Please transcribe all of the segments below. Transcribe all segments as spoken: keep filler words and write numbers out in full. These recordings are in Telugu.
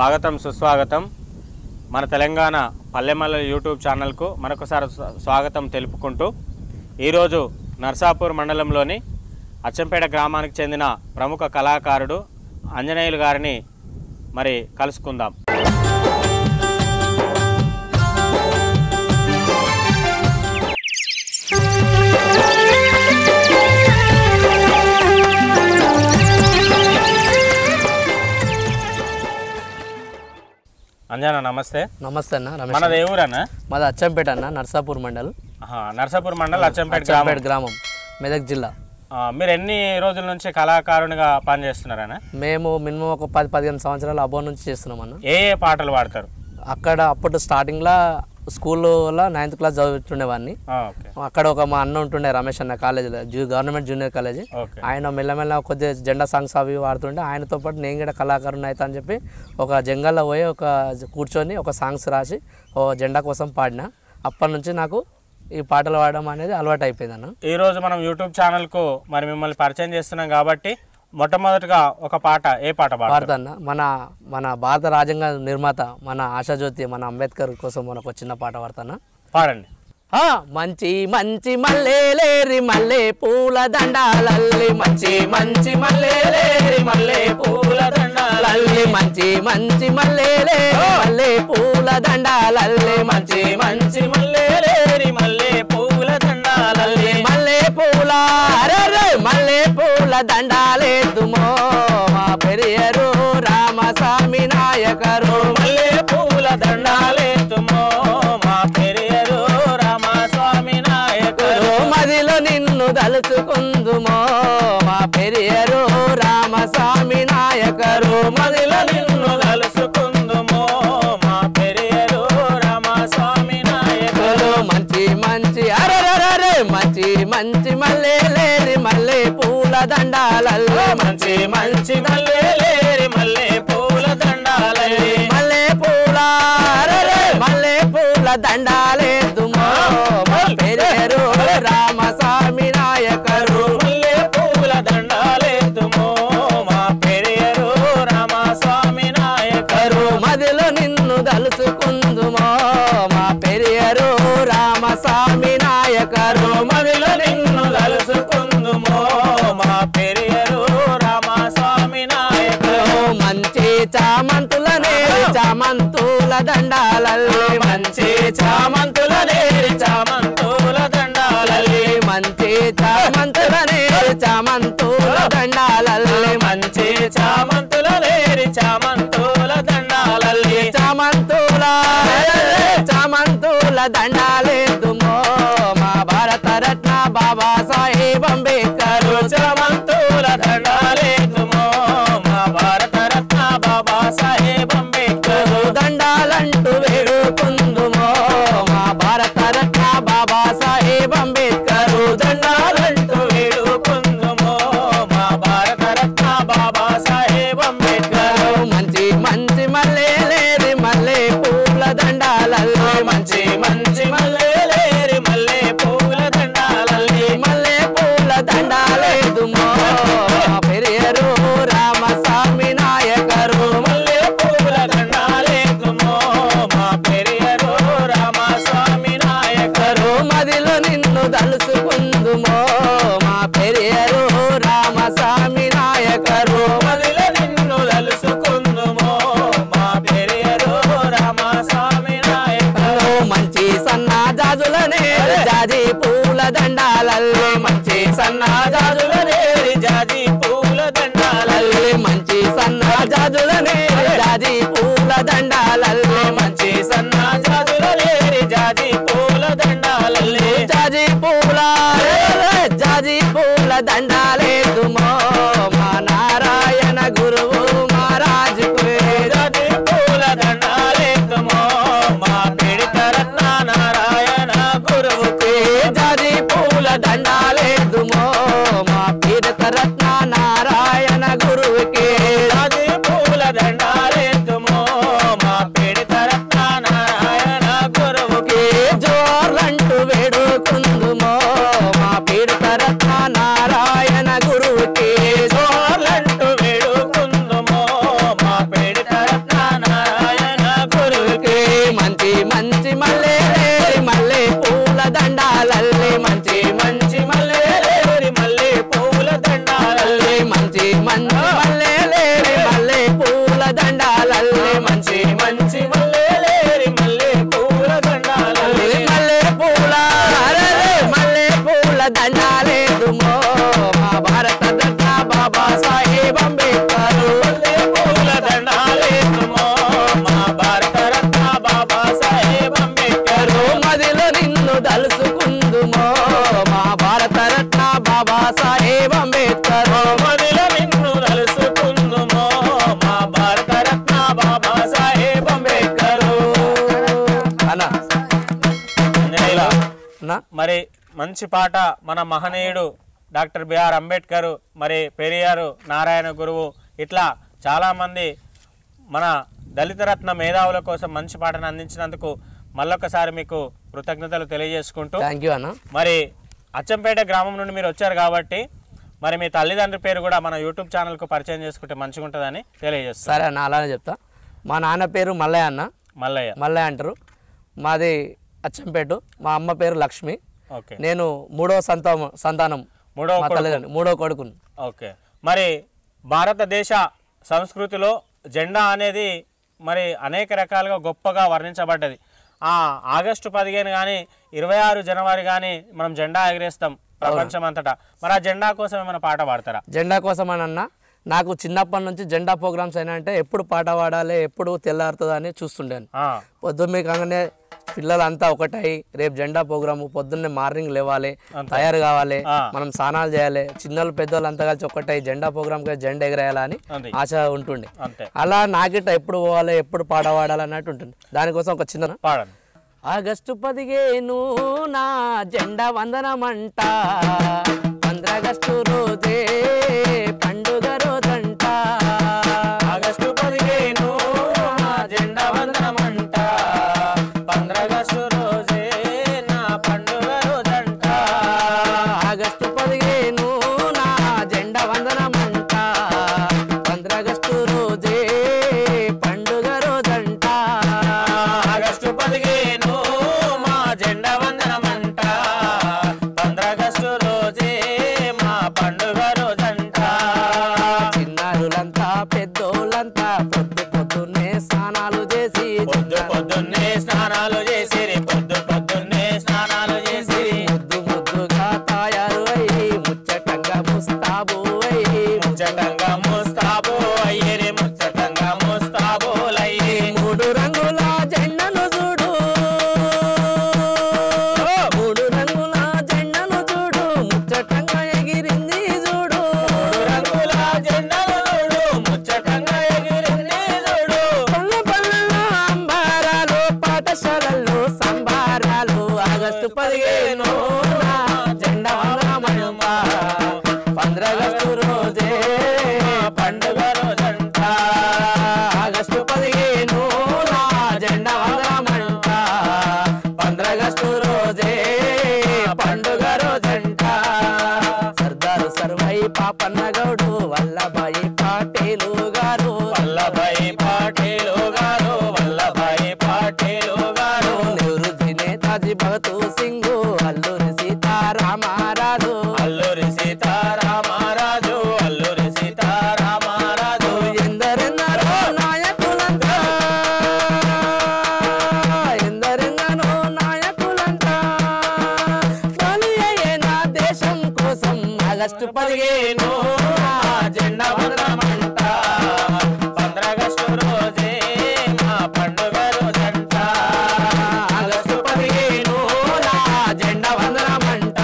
స్వాగతం సుస్వాగతం మన తెలంగాణ పల్లెమల్ల యూట్యూబ్ ఛానల్ కు మరొకసారి స్వాగతం తెలుపుకుంటూ ఈ రోజు నర్సాపూర్ మండలంలోని అచ్చంపేట గ్రామానికి చెందిన ప్రముఖ కళాకారుడు అంజనేయులు గారిని మరి కలుసుకుందాం. అంజనా నమస్తే. నమస్తే అన్న. రమేష్ మనది ఏ ఊరు అన్న? మాది అచ్చంపేట అన్న, నర్సాపూర్ మండల్. నర్సాపూర్ మండల్, అచ్చంపేట గ్రామం, మెదక్ జిల్లా. మీరు ఎన్ని రోజుల నుంచి కళాకారునిగా పనిచేస్తున్నారన్న? మేము మినిమం ఒక పది పదిహేను సంవత్సరాలు అబౌ నుంచి చేస్తున్నాం అన్న. ఏ ఏ పాటలు పాడతారు? అక్కడ అప్పుడు స్టార్టింగ్లో స్కూల్లో నైన్త్ క్లాస్ చదువుతుండేవాడిని. అక్కడ ఒక మా అన్న ఉంటుండే, రమేష్ అన్న, కాలేజీలో, గవర్నమెంట్ జూనియర్ కాలేజీ. ఆయన మెల్లమెల్ల కొద్దిగా జెండా సాంగ్స్ అవి వాడుతుండే. ఆయనతో పాటు నేను కూడా కళాకారుని అవుతా అని చెప్పి ఒక జంగల్లో పోయి ఒక కూర్చొని ఒక సాంగ్స్ రాసి ఓ జెండా కోసం పాడిన. అప్పటి నుంచి నాకు ఈ పాటలు పాడడం అనేది అలవాటు అయిపోయింది అన్న. ఈ రోజు మనం యూట్యూబ్ ఛానల్కు మరి మిమ్మల్ని పరిచయం చేస్తున్నాం కాబట్టి మొట్టమొదటిగా ఒక పాట, ఏ పాట పాడతా అన్న? మన మన భారత రాజ్యాంగ నిర్మాత మన ఆశాజ్యోతి మన అంబేద్కర్ కోసం మనకు ఒక చిన్న పాట పాడతాను, పాడండి. మంచి మంచి మల్లెలేరి మల్లె పూల దండాలల్లి, మంచి మంచి మల్లెలేరి మల్లె పూల దండాలల్లి, మంచి మంచి మల్లెలేరి మల్లె పూల దండాలల్లి, మంచి మంచి మల్లెలేరి మల్లె పూల దండాలల్లి, మల్లె పూల మల్లె పూల దండాలే తుమో మా పెరియరు రామస్వామి నాయకరు, మల్లె పూల దండాలే తుమో మా పెరియరు రామస్వామి నాయకరు, మదిలో నిన్ను తలుచుకుందుమో మా పెరియరు రామస్వామి నాయకరు, మదిలో నిన్ను తలుచుకుందుమో మా పెరియరు రామస్వామి నాయకరు, మంచి మంచి అరరరే మంచి మంచి మల్లె మల్లె పూల దండాలల్లే, మంచి మంచి మల్లెలేరి మల్లె పూల దండాలల్లే, మల్లె పూల మల్లె పూల దండాలే తుమో మా పెరియరు రామస్వామి నాయకరు, మల్లె పూల దండాలే తుమో మా పెరియరు రామస్వామి నాయకరు, మదిలో నిన్ను తలుచుకుందుమో మా పెరియరు రామస్వామి నాయకరు, మదిలో నిన్ను తలుచుకు మా పెరియరు రామస్వామి నాయకులు, మంచి చామంతులనే చామంతుల దండాలల్లే, మంచి చామంతులనే చామంతుల దండాలల్లే, మంచి చామంతులనే చామంతుల దండాలల్లే, మంచి చామంతులనే చామంతుల దండాలల్లే, చామంతుల చామంతుల దండాలే తుమో మా భారత రత్న బాబా సాహెబ్ అంబేద్కర్, చామంతుల దండాలే తుమో మా భారత రత్న బాబా సాహెబ్ అంబేద్కర్, దండాలంటూ వేడుకుందుమో మా భారత రత్న బాబా సాహెబ్ అంబేద్కర్, దండాలంటూ వేడుకుందుమో మా భారత రత్న బాబా సాహెబ్ అంబేద్కర్, మంచి మంచి మల్లెలేరి మల్లె పూల దండాలల్లే, మంచి మంచి మల్లెలేరి మల్లె పూల దండాలల్లే, మల్లె పూల దండాలే పెరియరు రామస్వామి నాయకరు, మల్లె పూల దండాలే తుమో మా పెరియరు రామస్వామి నాయకరు, మదిలో నిన్ను తలుచుకుందుమో మా పెరియరు రామస్వామి నాయకరు, మదిలో నిన్ను తలుచుకుందుమో మా పెరియరు రామస్వామి నాయకరు, మంచి సన్నాజాజులనే జాజి పూల దండాలల్లే, మంచి సన్నాజాజులనే జాజి పూల దండాలల్లే, మంచి సన్నాజాజులనే జాజి పూల దండాలల్లే, మంచి సన్నాజాజులనే జాజి పూల దండాలల్లే, జాజి పూల జాజి పూల దండాలే తుమో మా నారాయణ గురువు మహారాజుకు, జాజి పూల దండాలే తుమో మా పిడితరత్న నారాయణ గురువుకు, జాజి పూల దండాలే తుమో రత్న నారాయణ గురువుకి, జాజి పూల దండాలే తుమో మా పిడిత రత్న నారాయణ గురువుకి, జోర్లంటూ వేడుకుందుమో మా పిడిత రత్న నారాయణ గురువుకి, साहेब अंबेडकर फूल धरना ले तुम महाभारत रत्न बाबा साहेब अंबेडकर मदिलो निन्नु दलसुकुंदुमो महाभारत रत्न बाबा साहेब अंबेडकर मदिलो निन्नु दलसुकुंदुमो महाभारत रत्न बाबा साहेब अंबेडकर అన్న నేల నా మరి మంచి పాట మన మహనీయుడు డాక్టర్ బిఆర్ అంబేద్కర్ మరి పెరియారు నారాయణ గురువు ఇట్లా చాలామంది మన దళిత రత్న మేధావుల కోసం మంచి పాటను అందించినందుకు మళ్ళొకసారి మీకు కృతజ్ఞతలు తెలియజేసుకుంటూ థాంక్యూ అన్న. మరి అచ్చంపేట గ్రామం నుండి మీరు వచ్చారు కాబట్టి మరి మీ తల్లిదండ్రుల పేరు కూడా మన యూట్యూబ్ ఛానల్కు పరిచయం చేసుకుంటే మంచిగా ఉంటుందని తెలియజేస్తాను. సరే అన్న అలానే చెప్తా. మా నాన్న పేరు మల్లయ్య అన్న, మల్లయ్య మల్లయ్య అంటారు. మాది అచ్చంపేట. మా అమ్మ పేరు లక్ష్మి. ఓకే. నేను మూడో సంతానం సంతానం మూడో కొడుకు. ఓకే. మరి భారతదేశ సంస్కృతిలో జెండా అనేది మరి అనేక రకాలుగా గొప్పగా వర్ణించబడ్డది. ఆ ఆగస్టు పదిహేను కానీ ఇరవై ఆరు జనవరి కానీ మనం జెండా ఎగరేస్తాం ప్రపంచం అంతటా. మరి ఆ జెండా కోసం ఏమైనా పాట పాడతారా? జెండా కోసం అని అన్న నాకు చిన్నప్పటి నుంచి జెండా ప్రోగ్రామ్స్ అయినా అంటే ఎప్పుడు పాట పాడాలి ఎప్పుడు తెల్లారుతుంది అని చూస్తుండాను. పొద్దున్నే కాగానే పిల్లలంతా ఒకటై రేపు జెండా ప్రోగ్రాము పొద్దున్నే మార్నింగ్ లేవాలి తయారు కావాలి మనం స్నానాలు చేయాలి చిన్నలు పెద్దోళ్ళు అంతా కలిసి ఒక్కటై జెండా ప్రోగ్రామ్ జెండా ఎగరేయాలని ఆశ ఉంటుండే. అలా నాకిట ఎప్పుడు పోవాలి ఎప్పుడు పాట పాడాలి అన్నట్టు ఉంటుంది. దానికోసం ఒక చిన్న పాట. ఆగస్టు పదిహేను నా జెండా వందనమంట పంద్రాగస్టు రోజే పండుగ రోజంట ఆగస్టు పదిహేను నా జెండా వందనమంట పంద్రాగస్టు రోజే నా పండుగ రోజంట ఆగస్టు పదిహేను నా జెండా వందనమంట పంద్రాగస్టు రోజే పండుగ రోజంట ఆగస్టు పదిహేను మా జెండా వందనమంట పంద్రాగస్టు రోజే మా పండుగ రోజంట చిన్నారులంతా పెద్దోళ్ళంతా పొద్దు పొద్దున్నే స్నానాలు చేసి పొద్దు పొద్దున్నే స్నానాలు చేసి పొద్దు పొద్దున్నే స్నానాలు చేసి ముద్దు ముద్దుగా తయారు అయ్యి ముచ్చటంగా ముస్తాబు అయ్యి ముచ్చటంగా ముస్తాబు అయ్యేరే ముచ్చటంగా ముస్తాబోలయ్యే మూడు రంగుల జెండను చూడు మూడు రంగుల జెండను చూడు ముచ్చటంగా ఎగిరింది చూడు మూడు రంగుల జెండను చూడు ముచ్చటంగా ఎగిరింది చూడు పల్లె పల్లెల్లో అంబారాలు పాఠశాలల్లో సంబారాలు ఆగస్టు పదిహేను నా జెండా వందనమంట పంద్రాగస్టు రోజే పండుగ రోజంట ఆగస్టు పదిహేను నా జెండా వందనమంట పంద్రాగస్టు రోజే పండుగ రోజంట సర్దారు సర్వాయి పాపన్న గౌడు వల్లభాయి పాటేలు గారు వల్లభాయి పాటేలు గారు వల్లభాయి పాటేలు గారు నివృత్తి నేతాజీ భగత్ సింగ్ అల్లూరి సీతారామారాజు అల్లూరి సీతారామారాజు అల్లూరి సీతారామారాజు ఎందరెన్నరో నాయకులంతా ఎందరెన్నరో నాయకులంతా బలి అయ్యే నా దేశం కోసం ఆగస్టు పదిహేను నా జెండా వందనమంట పంద్రాగస్టు రోజే మా పండుగ రోజంట ఆగస్టు పదిహేను నా జెండా వందనమంట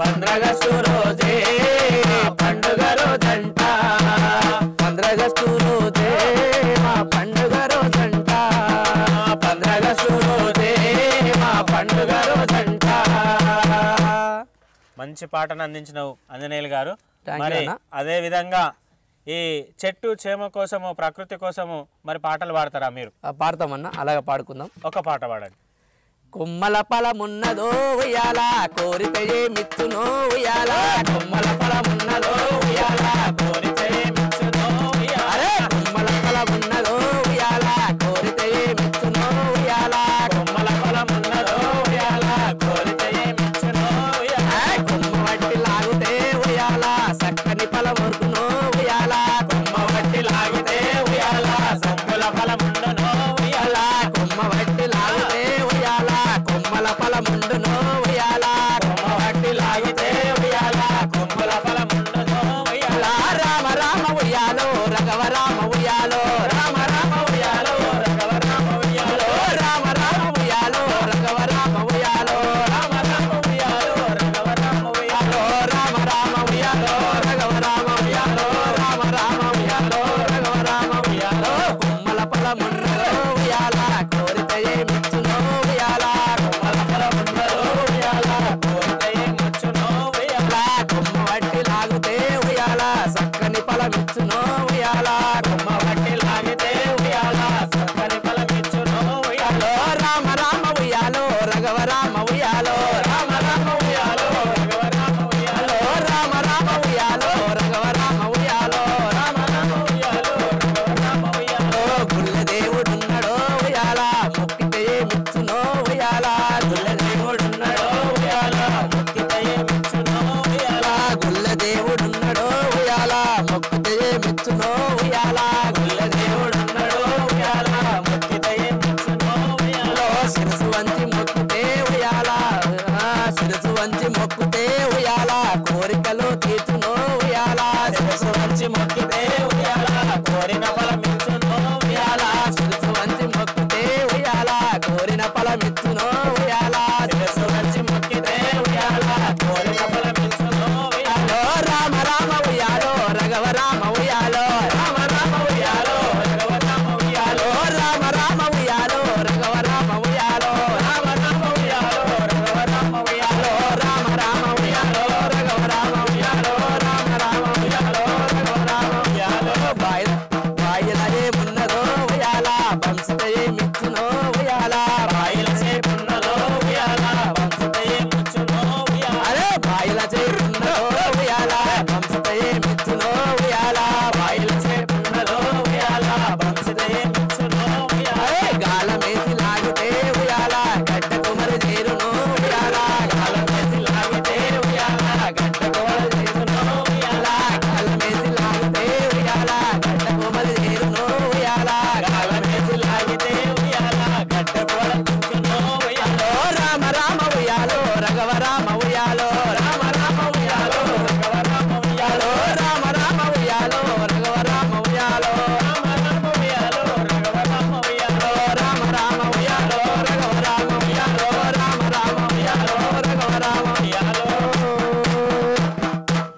పంద్రాగస్టు రోజే పండుగ రోజంట పంద్రాగస్టు రోజే మా పండుగ రోజంట పంద్రాగస్టు రోజే మా పండుగ రోజంట. మంచి పాటను అందించినవు అంజనేయులు గారు. Thank you, మరి అన్న. అదే విధంగా ఈ చెట్టు చేమ కోసము ప్రకృతి కోసము మరి పాటలు పాడతారా మీరు? ఆ, పాడతామన్న అలాగే పాడుకుందాం. ఒక పాట పాడండి. కొమ్మల ఫలమున్నదో ఉయ్యాల కోరితే ఏమిచ్చునో ఉయ్యాల కొమ్మల ఫలమున్నదో ఉయ్యాల కోరితే ఏమిచ్చునో ఉయ్యాల కొమ్మల ఫలమున్నదో ఉయ్యాల కోరితే ఏమిచ్చునో ఉయ్యాల కొమ్మల ఫలమున్నదో ఉయ్యాల కోరితే ఏమిచ్చునో ఉయ్యాల ఆ, కొమ్మ వట్టి లాగితే ఉయ్యాల చక్కని ఫలమొరుకునో ఉయ్యాల కొమ్మ వట్టి లాగితే ఉయ్యాల సంగుల ఫలముండునో ఉయ్యాల కొమ్మ వట్టి లాగితే ఉయ్యాల కొమ్మల ఫలముండునో ఉయ్యాల కొమ్మ వట్టి లాగితే ఉయ్యాల కొమ్మల ఫలముండునో మొక్కితే మెచ్చునో ఉయ్యాల గుల్ల దేవుడున్నాడో ఉయ్యాల మొక్కితే మెచ్చునో ఉయ్యాల శిరసు వంచి మొక్కుతే ఉయ్యాల శిరసు వంచి మొక్కుతే ఉయ్యాల కోరికలు తీర్చునో ఉయ్యాల శిరసు వంచి మొక్కితే ఉయ్యాల కోరిన ఫలం ఇచ్చునో ఉయ్యాల శిరసు వంచి మొక్కుతే ఉయ్యాల కోరిన ఫలం ఇచ్చునో ఉయ్యాల శిరసు వంచి మొక్కితే ఉయ్యాల కోరిన ఫలం ఇచ్చునో ఉయ్యాలో రామ రామ ఉయ్యాలో రఘవ రామ ఉయ్యాలో రామ రామ ఉయ్యాలో రఘవ రామ ఉయ్యాలో రామ రామ ఉయ్యాలో రఘవ రామ ఉయ్యాలో రామ రామ ఉయ్యాలో రఘవ రామ ఉయ్యాలో రామ రామ ఉయ్యాలో రఘవ రామ ఉయ్యాలో రామ రామ ఉయ్యాలో రఘవ రామ ఉయ్యాలో బాయ బాయల ఏమున్నదో ఉయ్యాల పంచితే ఏమిచ్చునో ఉయ్యాల బాయల చేపున్నదో ఉయ్యాల పంచితే ఏమిచ్చునో ఉయ్యాల అరే బాయల చేపున్నదో ఉయ్యాల పంచితే ఏమిచ్చునో ఉయ్యాల బాయల చేపున్నదో ఉయ్యాల పంచితే ఏమిచ్చునో ఉయ్యాల అరే గాలమేసి లాగితే ఉయ్యాల గడ్డకు మరి చేరునో ఉయ్యాల గాలమేసి లాగితే ఉయ్యాల గడ్డకు మరి చేరునో ఉయ్యాల గాలమేసి లాగితే ఉయ్యాల గడ్డకు మరి చేరునో ఉయ్యాల గాలమేసి లాగితే ఉయ్యాల గడ్డకు మరి చేరునో ఉయ్యాలో రామ రామ ఉయ్యాలో రఘవ రామ ఉయ్యాలో రామ రామ ఉయ్యాలో రఘవ రామ ఉయ్యాలో రామ రామ ఉయ్యాలో రఘవ రామ ఉయ్యాలో రామ రామ ఉయ్యాలో రఘవ రామ ఉయ్యాలో రామ రామ ఉయ్యాలో రఘవ రామ ఉయ్యాలో రామ రామ ఉయ్యాలో రఘవ రామ ఉయ్యాలో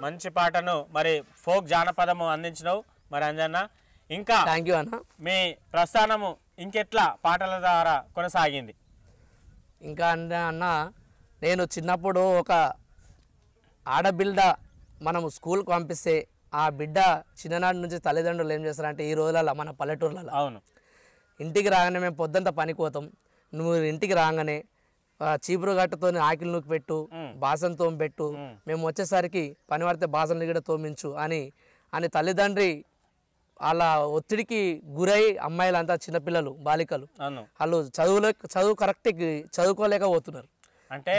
మంచి పాటను మరి ఫోక్ జానపదము అందించినావు మరి అంజన్న. ఇంకా థ్యాంక్ యూ అన్న. మీ ప్రస్థానము ఇంకెట్లా పాటల ద్వారా కొనసాగింది? ఇంకా అంటే అన్న నేను చిన్నప్పుడు ఒక ఆడబిడ్డ మనం స్కూల్కి పంపిస్తే ఆ బిడ్డ చిన్ననాటి నుంచి తల్లిదండ్రులు ఏం చేస్తారంటే ఈ రోజులలో మన పల్లెటూర్లలో అవును ఇంటికి రాగానే మేము పొద్దుంతా పనికి పోతాం, నువ్వు ఇంటికి రాగానే ఆ, చీపురు గట్టతో ఆకిలి నూకి పెట్టు, బాసన తోమిపెట్టు, మేము వచ్చేసరికి పని పడితే బాసనలు కూడా తోమించు అని అని తల్లిదండ్రి అలా ఒత్తిడికి గురై అమ్మాయిలంతా చిన్నపిల్లలు బాలికలు అవును వాళ్ళు చదువులో చదువు కరెక్ట్కి చదువుకోలేకపోతున్నారు. అంటే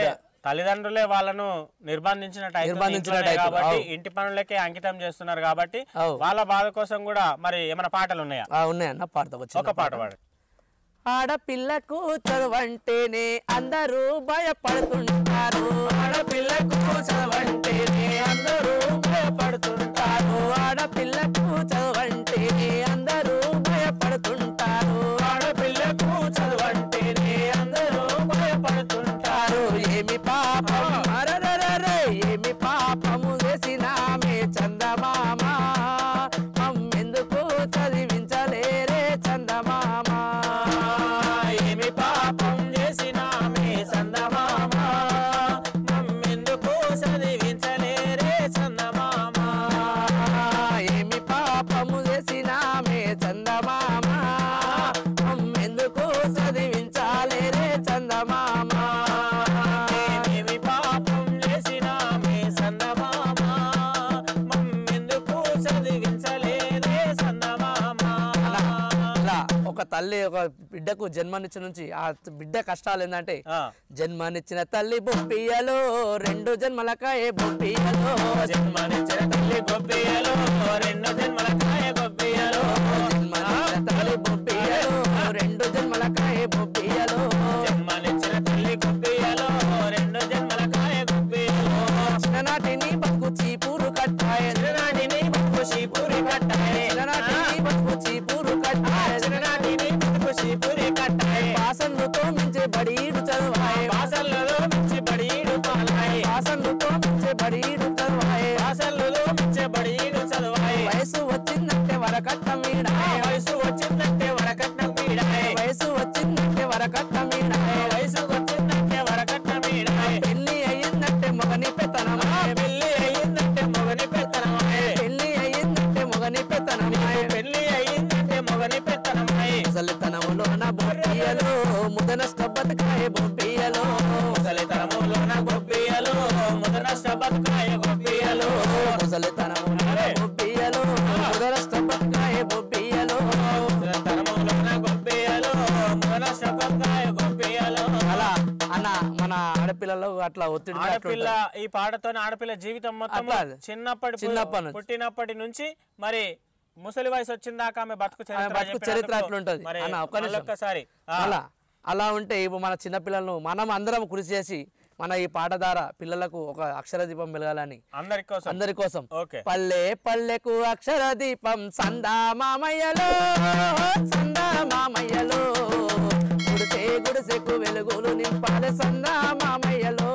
తల్లిదండ్రులే వాళ్ళను నిర్బంధించినట్టు నిర్బంధించినట్టు నిర్బంధించినట్టు కాబట్టి ఇంటి పనులకే అంకితం చేస్తున్నారు కాబట్టి అవు. వాళ్ళ బాధ కోసం కూడా మరి ఏమైనా పాటలు ఉన్నాయా? ఆ, ఉన్నాయన్న పాడతా ఒక వచ్చి పాట పాడు. ఆడపిల్లకు చదవంటేనే అందరూ భయపడుతుంటారు, ఆడపిల్లకు చదవంటేనే అందరూ భయపడుతుంటారు, ఆడపిల్లకు చదవంటేనే అందరూ భయపడుతుంటారు, ఆడపిల్లకు చదవంటేనే అందరూ భయపడుతుంటారు, ఏమి పాపం అరరరే ఏమి పాపము చేసినామే చందమామ మమ్మెందుకు చదివించలేరే చందమామ, ఏమి పాపం చేసినామే చందమామ మమ్మెందుకు చదివించలేరే చందమామ, ఏమి పాపము చేసినామే చందమామ మమ్మెందుకు చదివించలేరే చందమామ, ఏమి పాపం చేసినామే చందమామ మమ్మెందుకు చదివించలేరే చందమామ. ఇలా ఒక తల్లి ఒక బిడ్డకు జన్మనిచ్చిన నుంచి ఆ బిడ్డ కష్టాలు ఏంటంటే ఆ. జన్మనిచ్చిన తల్లి బొప్పియలో రెండు జన్మలకాయ బొప్పియలో జన్మనిచ్చిన తల్లి గొబ్బియలో రెండు జన్మలకాయ గొబ్బియలో జన్మనిచ్చిన తల్లి బొప్పియలో రెండు జన్మలకాయ బొప్పియలో జన్మనిచ్చిన తల్లి గొబ్బియలో రెండు జన్మలకాయ గొబ్బియలో చిన్ననాటిని బతుకు చీపురు కట్టాయ చిన్ననాటిని బతుకు చీపురు కట్టాయ చిన్ననాటిని బతుకు చీపురు కట్టాయ చిన్ననాటిని బతుకు చీపురు కట్టాయ వాసనలతో మించే బడీడు చదువాయ వాసనలలో మించి బడీడు పాలాయ వాసనలతో మించే బడీడు చదువాయ వాసనలలో మించి బడీడు చదువాయ వయసు వచ్చిందంటే వరకట్ట మీడాయ వయసు వచ్చిందంటే వరకట్నం మీడాయ వయసు వచ్చిందంటే వరకట్ట మీడాయ వయసు వచ్చిందంటే వరకట్న మీడాయ పెళ్లి అయ్యిందంటే మొగని పెత్తనమాయ పెళ్లి అయ్యిందంటే మొగని పెత్తనమాయ పెళ్లి అయ్యిందంటే మొగని పెత్తనమాయ ఆడపిల్లలో అట్లా ఒత్తిడి ఆడపిల్ల ఈ పాటతోనే ఆడపిల్ల జీవితం మొత్తం చిన్నప్పటి చిన్నప్పటి పుట్టినప్పటి నుంచి మరి ముసలి వయసు వచ్చిందాక ఆమె బతుకు చరిత్ర అట్లుంటది అన్న. ఒక్కసారి అలా అలా ఉంటే ఇప్పుడు మన చిన్నపిల్లలను మనం అందరం కృషి చేసి మన ఈ పాట ద్వారా పిల్లలకు ఒక అక్షర దీపం వెలగాలని అందరి కోసం అందరి కోసం పల్లె పల్లెకు అక్షర దీపం సందా మామయ్యలో సందా మామయ్యలో గుడిసె గుడిసెకు వెలుగులు నింపాలి సందా మామయ్యలో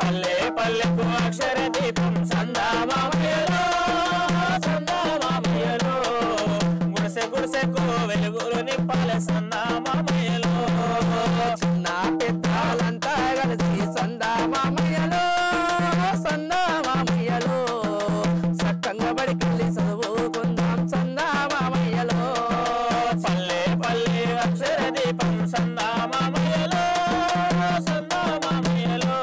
పల్లె పల్లెకు అక్షర దీపం సందా మామయ్యలో సందా మామయ్యలో గుడిసె గుడిసెకు వెలుగులు నింపాలి సందా మామయ్యలో చిన్న పెద్దాలంతా కలిసి సందా మామయ్యలో సందా మామయ్యలో చక్కగా బడికెళ్ళి చదువుకుందాం సందా మామయ్యలో పల్లె పల్లె అక్షర దీపం సందా మామయ్యలో సందా మామయ్యలో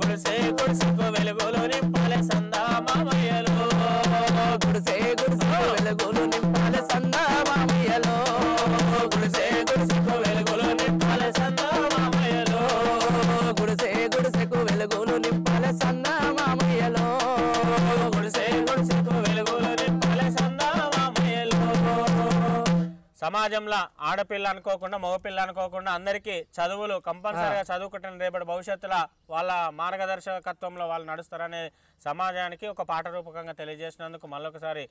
గుడిసె గుడిసెకు వెలుగులు నింపాలి సందా మామయ్యలో గుడిసె గుడిసెకు వెలుగులు నింపాలి సందా మామయ్యలో గుడిసె గుడిసెకు వెలుగులు నింపాలి సందా మామయ్యలో గుడిసె గుడిసెకు వెలుగులు నింపాలి సందా మామయ్యలో గుడిసె గుడిసెకు వెలుగులు నింపాలి సందా మామయ్యలో. సమాజంలో ఆడపిల్ల అనుకోకుండా మగపిల్ల అనుకోకుండా అందరికీ చదువులు కంపల్సరీగా చదువుకుంటాను, రేపటి భవిష్యత్తులో వాళ్ళ మార్గదర్శకత్వంలో వాళ్ళు నడుస్తారనే సమాజానికి ఒక పాట రూపకంగా తెలియజేసినందుకు మళ్ళొకసారి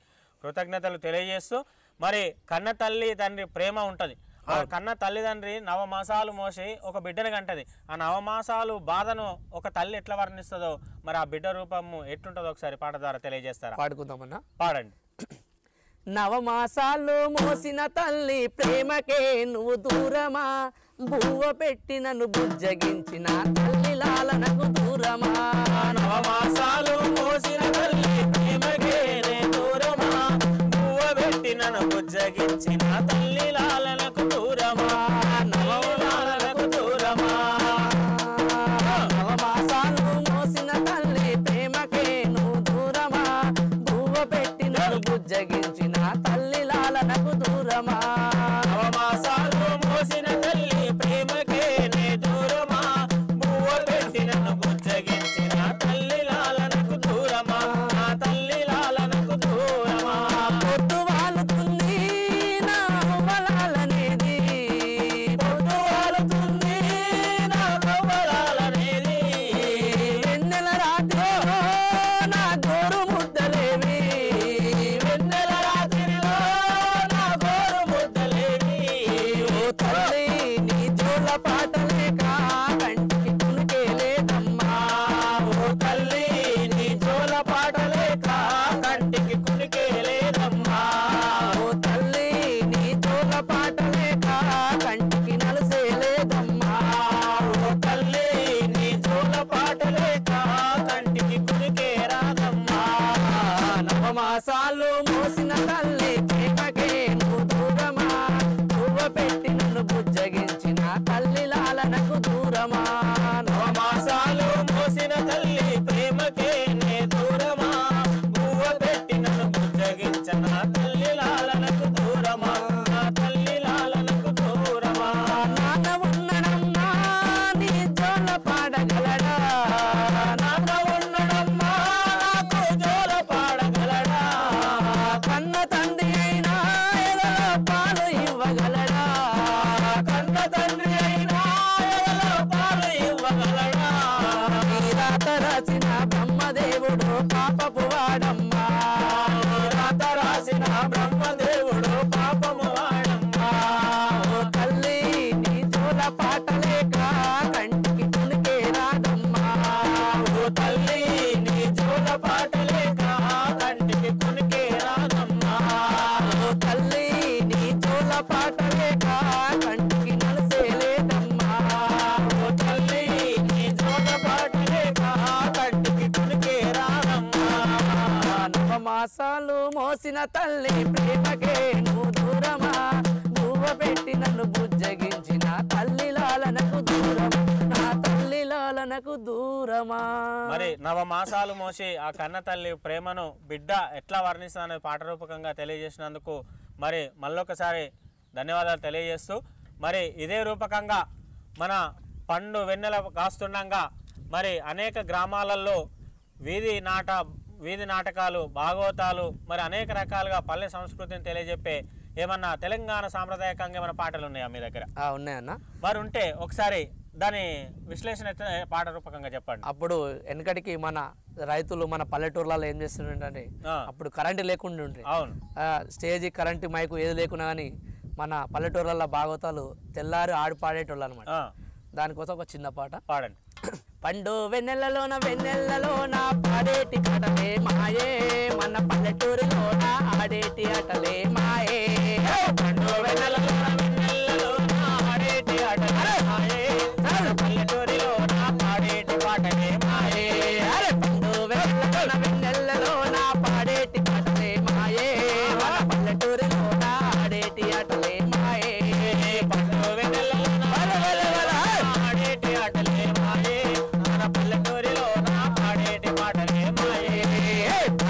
కృతజ్ఞతలు తెలియజేస్తూ మరి కన్న తల్లి తండ్రి ప్రేమ ఉంటుంది. ఆ కన్న తల్లిదండ్రి నవమాసాలు మోసి ఒక బిడ్డను కంటది. ఆ నవమాసాలు బాధను ఒక తల్లి ఎట్లా వర్ణిస్తుందో మరి ఆ బిడ్డ రూపము ఎట్లుంటుందో ఒకసారి పాట ద్వారా తెలియజేస్తారా? పాడుకుందామన్నా, పాడండి. నవమాసాలు మోసిన తల్లి ప్రేమకే నువ్వు దూరమా, బువ్వ పెట్టి నన్ను బుజ్జగించిన తల్లి లాలనకు దూరమా, నవమాసాలు మోసిన తల్లి ప్రేమకే దూరమా, బువ్వ పెట్టి నన్ను బుజ్జగించిన తల్లి లాలనకు దూరమా, నవమాసాలకు దూరమా, నవమాసాలు మోసిన తల్లి ప్రేమకే నువ్వు దూరమా, బువ్వ పెట్టి నన్ను బుజ్జగించిన తల్లి లాలనకు దూరమా, నవమాసాలు మోసిన తల్లి ప్రేమకే నే దూరమా, బువ్వ పెట్టి నన్ను బుజ్జగించిన తల్లి లాలనకు దూరమా, తల్లి లాలనకు దూరమా, పొద్దు వాలుతుంది నా బలాలనేది, పొద్దు వాలుతుంది నా బలాలనేది, వెన్నెల రాత్రిలో నా గోరు ముద్దలేవి, వెన్నెల రాత్రిలో నా గోరు ముద్దలేవి, ఓ తల్లి నీ జోల పాటలే కా కంటికి కునికేలేదమ్మా, ఓ తల్లి నీ జోల పాటలే కా కంటికి కునికేలేదమ్మా, ఓ తల్లి నీ జోల పాటలే కా కంటికి నలసేలేదమ్మా, ఓ తల్లి నీ జోల పాటలే కా కంటికి కునికేరాదమ్మా, నవమాసాలు మోసిన తల్లి ప్రేమకే నువ్వు దూరమా, నువ్వు పెట్టి నన్ను బుజ్జగించిన తల్లి లాలనకు దూరమా, నవమాసాలు మోసిన తల్లి ప్రేమకే నే దూరమా, బువ్వ పెట్టి నన్ను బుజ్జగించిన తల్లి లాలనకు దూరమా, తల్లి లాలనకు దూరమా, నాన్న ఉన్నడమ్మా నీ జోల పాడగలడా, నాన్న ఉన్నడమ్మా నాకు జోల పాడగలడా, కన్న తండ్రి అయినా ఎదలో పాలు ఇవ్వగలడా, కన్న తండ్రి అయినా ఎదలో పాలు ఇవ్వగలడా, నీ రాత రాసిన బ్రహ్మదేవుడు పాపపు వాడమ్మా, నీ రాత రాసిన బ్రహ్మదేవుడు పాపము వాడమ్మా, ఓ తల్లి నీ జోల పాటలే కా కంటికి కునికే రాదమ్మా, ఓ తల్లి నీ జోల పాటలే కా కంటికి కునికే రాదమ్మా, ఓ తల్లి నీ జోల పాటలే కా కంటికి నలసేలేదమ్మా, ఓ తల్లి నీ జోల పాటలే కా కంటికి కునికే రాదమ్మా, నవమాసాలు మోసిన తల్లి ప్రేమకే నువ్వు దూరమా, నువ్వు పెట్టి నన్ను బుజ్జగించిన తల్లి లాలనకు దూరమా, నా తల్లి లాలనకు దూరమా. మరి నవమాసాలు మోసి ఆ కన్న తల్లి ప్రేమను బిడ్డ ఎట్లా వర్ణిస్తానని పాట రూపకంగా తెలియజేసినందుకు మరి మళ్ళొకసారి ధన్యవాదాలు తెలియజేస్తూ మరి ఇదే రూపకంగా మన పండు వెన్నెల కాస్తుండగా మరి అనేక గ్రామాలలో వీధి నాట వీధి నాటకాలు భాగవతాలు మరి అనేక రకాలుగా పల్లె సంస్కృతిని తెలియజెప్పే ఏమన్నా తెలంగాణ సాంప్రదాయకంగా ఏమైనా పాటలు ఉన్నాయా మీ దగ్గర? ఉన్నాయన్న. మరి ఉంటే ఒకసారి దాని విశ్లేషణ పాట రూపకంగా చెప్పండి. అప్పుడు వెనకటికి మన రైతులు మన పల్లెటూర్లలో ఏం చేస్తుండే అప్పుడు కరెంటు లేకుండా ఉండే, అవును, స్టేజ్ కరెంటు మైకు ఏది లేకున్నా కానీ మన పల్లెటూర్లలో భాగవతాలు తెల్లారి ఆడి పాడేటోళ్ళు అనమాట. దానికోసం ఒక చిన్న పాట పాడండి. పండు వెన్నెలలోన వెన్నెలలోన పాడేటి ఆటలే మాయే, మన పల్లెటూరిలోన ఆడేటి ఆటలే మాయే. పండు వెన్నెలలోన వెన్నెలలోన ఆడేటి ఆటలే మాయే, మన పల్లెటూరిలోన ఆడేటి ఆటలే మాయే. పండు వెన్నెలలోన వెన్నెలలోన పాడేటి ఆటలే మాయే, మన పల్లెటూరిలోన ఆడేటి ఆటలే మాయే. పండు వెన్నెలలోన వెన్నెలలోన ఆడేటి ఆటలే మాయే, పల్లెటూరిలో నా పాడేటి పాటలే మాయే.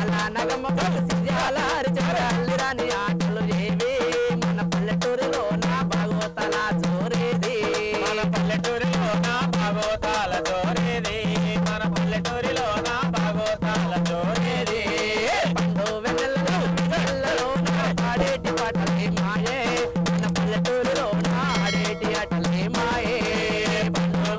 అలా నగమ్మ కలిసి జాలారి జాలి రాని ఆటలు ఏవి, మన పల్లెటూరిలో నా భాగవతాల జోరేది. మన పల్లెటూరిలో నా భాగవతాల జోరేది, మన పల్లెటూరిలో నా భాగవతాల జోరేది. పండు వెన్నెలలో వెన్నెలలో నా పాడేటి పాటలే మాయే, మన పల్లెటూరిలో నా ఆడేటి ఆటలే మాయే. పండు వెన్నెలలో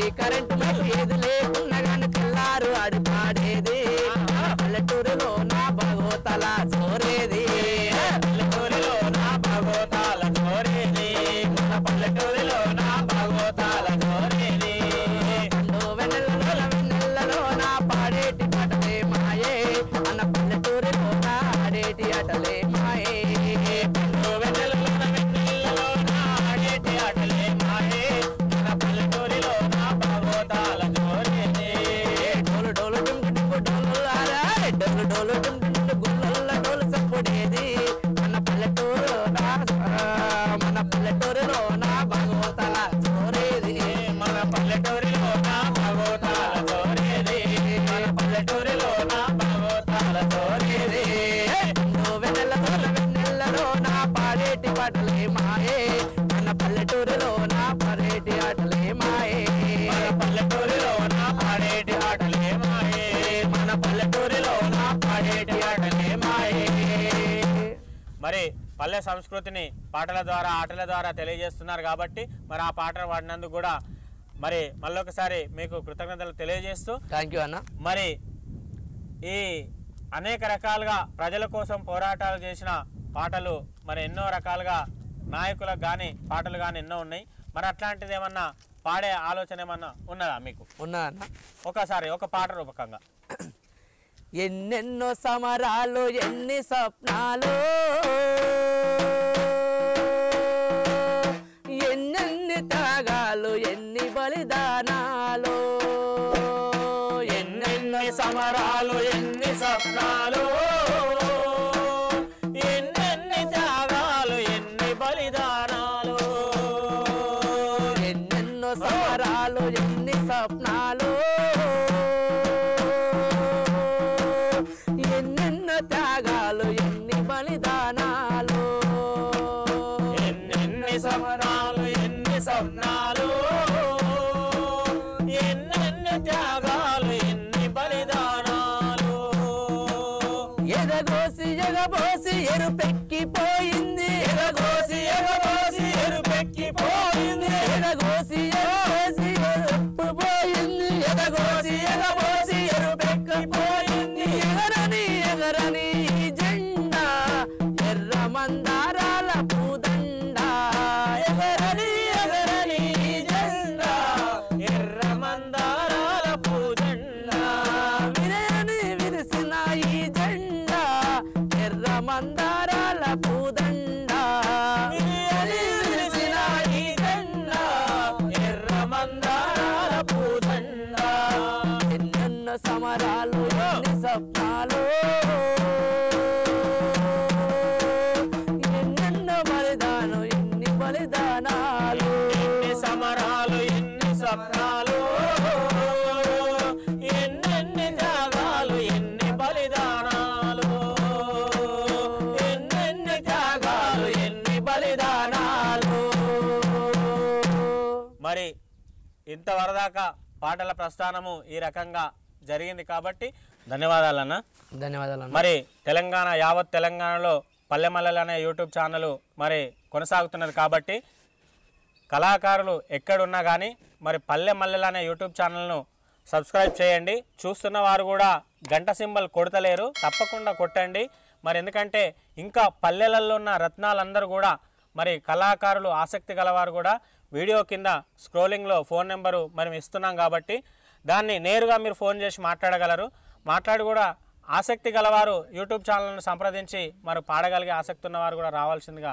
కరెంటు మరి ఏది లేకున్నా గాని తెల్లారు ఆడి పాడేది, పల్లెటూరులో నా భాగవతాల జోరేది. పల్లెటూరులో నా భాగవతాల జోరేది, మన పల్లెటూరులో నా భాగవతాల జోరేది. వెన్నెలలో వెన్నెలలో నా పాడేటి పాటలే మాయే, మన పల్లెటూరులో నా ఆడేటి ఆటలే మాయే. డోలు డుండు గుళ్ళ డోలు సప్పుడేది, మన పల్లెటూరు మన పల్లెటూరులో నా భాగవతాల జోరేది. మన పల్లెటూరులో నా భాగవతాల జోరేది, మన పల్లెటూరులో నా భాగవతాల జోరేది. వెన్నెల తోల వెన్నెలలో నా పాడేటి పాటలే మాయే, మన పల్లెటూరులో నా పాడేటి ఆటలే మాయే. మన పల్లెటూరులో నా పాడేటి ఆటలే మాయే, మన పల్లెటూరులో నా పాడేటి ఆటలే మాయే. మరి పల్లె సంస్కృతిని పాటల ద్వారా ఆటల ద్వారా తెలియజేస్తున్నారు కాబట్టి మరి ఆ పాటలు పాడినందుకు కూడా మరి మళ్ళొకసారి మీకు కృతజ్ఞతలు తెలియజేస్తూ థ్యాంక్ యూ అన్న. మరి ఈ అనేక రకాలుగా ప్రజల కోసం పోరాటాలు చేసిన పాటలు మరి ఎన్నో రకాలుగా నాయకులకు కానీ పాటలు కానీ ఎన్నో ఉన్నాయి. మరి అట్లాంటిది ఏమన్నా పాడే ఆలోచన ఏమన్నా ఉన్నదా మీకు? ఉన్నా అన్న. ఒకసారి ఒక పాట రూపకంగా. ఎన్నెన్నో సమరాలు ఎన్ని స్వప్నాలు, ఎన్నెన్ని త్యాగాలు ఎన్ని బలిదానాలు. ఎన్నెన్నో సమరాలు ఎన్ని స్వప్నాలు, ఎన్నెన్ని త్యాగాలు ఎన్ని బలిదానాలు. ఎన్నెన్నో సమరాలు ఎన్ని స్వప్నాలు, ఎన్నెన్నో త్యాగాలు ఎన్ని బలిదానాలు. ఎన్నెన్ని సమరాలు ఎన్ని స్వప్నాలు, ఎన్నెన్ని త్యాగాలు ఎన్ని బలిదానాలు. ఎదగోసి ఎగబోసి ఎరుపెక్కిపోయింది, ఎదగోసి ఎగబోసి ఎరుపెక్కిపోయింది. ఎదగోసి ఎగబోసి ఎరుపు పోయింది, ఎదగోసి ఎగబోసి ఎరుపెక్కిపోయింది. ఎగరని ఎగరని జెండా ఎర్ర మందారాల పూదండ, ఎగరని ఎగరని జెండా ఎర్ర మందారాల పూదండ. విరని విరిసిన ఈ జెండా ఎర్ర మందారాల పూదండ, విరని విరిసిన ఈ జెండా ఎర్ర మందారాల పూదండ. ఎన్నెన్నో సమరాలు ఎన్ని స్వప్నాలు, ఎన్నెన్నో బలిదానం ఎన్ని బలిదానాలు. ఎన్ని సమరాలు ఎన్ని స్వప్నాలు, ఎన్నెన్ని త్యాగాలు ఎన్ని బలిదానాలు. ఇంతవరదాకా పాటల ప్రస్థానము ఈ రకంగా జరిగింది కాబట్టి ధన్యవాదాలన్న. ధన్యవాదాలన్న. మరి తెలంగాణ యావత్ తెలంగాణలో పల్లెమల్లలు అనే యూట్యూబ్ ఛానల్ మరి కొనసాగుతున్నారు కాబట్టి కళాకారులు ఎక్కడున్నా కానీ మరి పల్లెమల్లలు అనే యూట్యూబ్ ఛానల్ను సబ్స్క్రైబ్ చేయండి. చూస్తున్న వారు కూడా గంట సింబల్ కొడతలేరు, తప్పకుండా కొట్టండి. మరి ఎందుకంటే ఇంకా పల్లెలలో ఉన్న రత్నాలందరూ కూడా మరి కళాకారులు ఆసక్తి గలవారు కూడా వీడియో కింద స్క్రోలింగ్లో ఫోన్ నెంబరు మనం ఇస్తున్నాం కాబట్టి దాన్ని నేరుగా మీరు ఫోన్ చేసి మాట్లాడగలరు. మాట్లాడి కూడా ఆసక్తి గలవారు యూట్యూబ్ ఛానల్ను సంప్రదించి మరి పాడగలిగే ఆసక్తి ఉన్నవారు కూడా రావాల్సిందిగా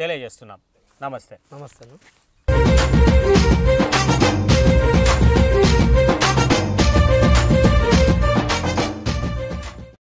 తెలియజేస్తున్నాం. నమస్తే. నమస్తే.